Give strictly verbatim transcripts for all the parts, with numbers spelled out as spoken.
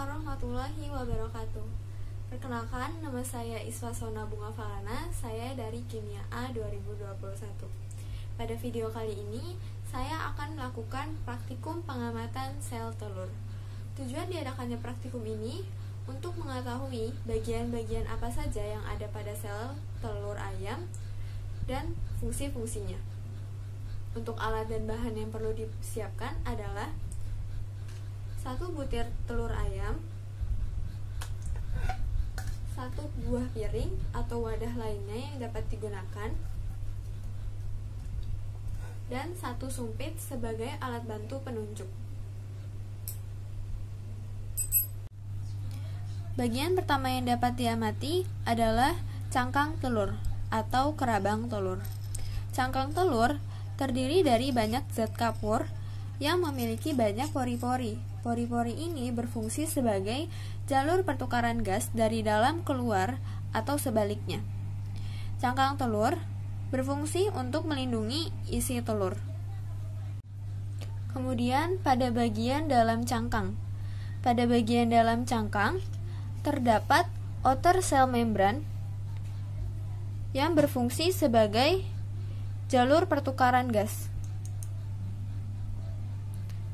warahmatullahi wabarakatuh. Perkenalkan, nama saya Isfasona Bunga Falana, saya dari Kimia A dua ribu dua puluh satu. Pada video kali ini, saya akan melakukan praktikum pengamatan sel telur. Tujuan diadakannya praktikum ini untuk mengetahui bagian-bagian apa saja yang ada pada sel telur ayam dan fungsi-fungsinya. Untuk alat dan bahan yang perlu disiapkan adalah satu butir telur ayam, satu buah piring atau wadah lainnya yang dapat digunakan, dan satu sumpit sebagai alat bantu penunjuk. Bagian pertama yang dapat diamati adalah cangkang telur atau kerabang telur. Cangkang telur terdiri dari banyak zat kapur yang memiliki banyak pori-pori. Pori-pori ini berfungsi sebagai jalur pertukaran gas dari dalam keluar atau sebaliknya. Cangkang telur berfungsi untuk melindungi isi telur. Kemudian pada bagian dalam cangkang. Pada bagian dalam cangkang terdapat outer cell membran yang berfungsi sebagai jalur pertukaran gas.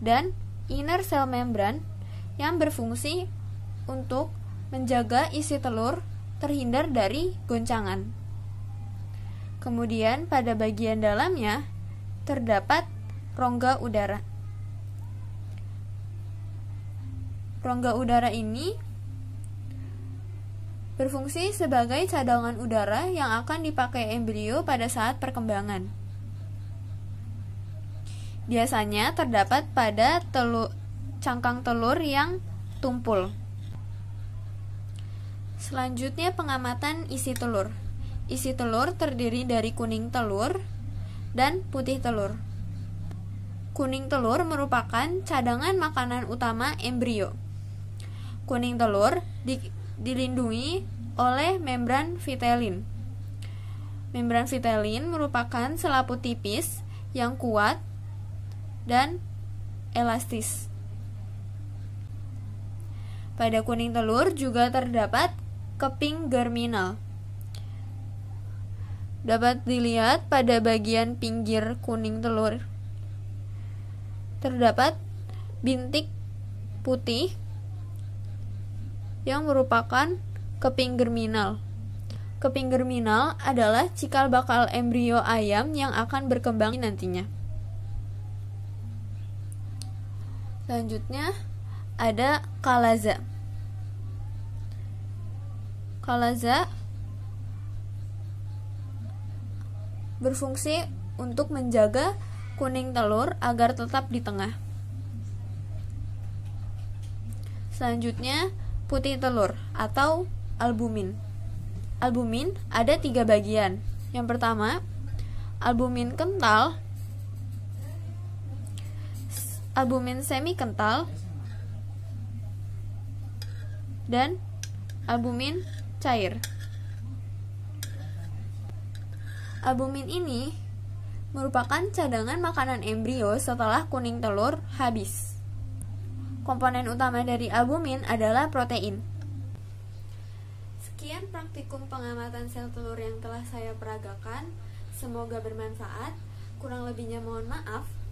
Dan inner cell membran yang berfungsi untuk menjaga isi telur terhindar dari goncangan. Kemudian pada bagian dalamnya terdapat rongga udara. Rongga udara ini berfungsi sebagai cadangan udara yang akan dipakai embrio pada saat perkembangan. Biasanya terdapat pada telur, cangkang telur yang tumpul. Selanjutnya pengamatan isi telur. Isi telur terdiri dari kuning telur dan putih telur. Kuning telur merupakan cadangan makanan utama embrio. Kuning telur di, dilindungi oleh membran vitelin. Membran vitelin merupakan selaput tipis yang kuat dan elastis. Pada kuning telur juga terdapat keping germinal. Dapat dilihat pada bagian pinggir kuning telur terdapat bintik putih yang merupakan keping germinal. Keping germinal adalah cikal bakal embrio ayam yang akan berkembang nantinya. Selanjutnya ada kalaza. Kalaza berfungsi untuk menjaga kuning telur agar tetap di tengah. Selanjutnya putih telur atau albumin. Albumin ada tiga bagian. Yang pertama, albumin kental, albumin semi kental, dan albumin cair. Albumin ini merupakan cadangan makanan embrio setelah kuning telur habis. Komponen utama dari albumin adalah protein. Sekian praktikum pengamatan sel telur yang telah saya peragakan. Semoga bermanfaat. Kurang lebihnya mohon maaf.